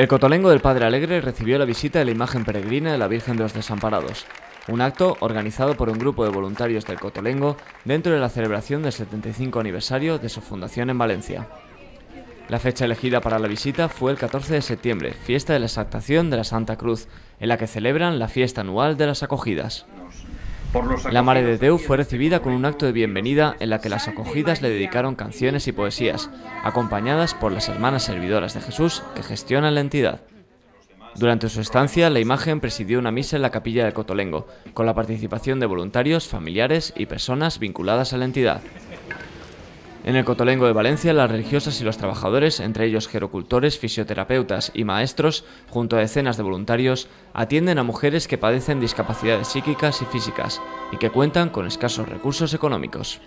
El Cottolengo del Padre Alegre recibió la visita de la imagen peregrina de la Virgen de los Desamparados, un acto organizado por un grupo de voluntarios del Cottolengo dentro de la celebración del 75 aniversario de su fundación en Valencia. La fecha elegida para la visita fue el 14 de septiembre, fiesta de la Exaltación de la Santa Cruz, en la que celebran la fiesta anual de las acogidas. La Mare de Déu fue recibida con un acto de bienvenida en la que las acogidas le dedicaron canciones y poesías, acompañadas por las hermanas servidoras de Jesús que gestionan la entidad. Durante su estancia, la imagen presidió una misa en la capilla del Cottolengo, con la participación de voluntarios, familiares y personas vinculadas a la entidad. En el Cottolengo de Valencia, las religiosas y los trabajadores, entre ellos gerocultores, fisioterapeutas y maestros, junto a decenas de voluntarios, atienden a mujeres que padecen discapacidades psíquicas y físicas y que cuentan con escasos recursos económicos.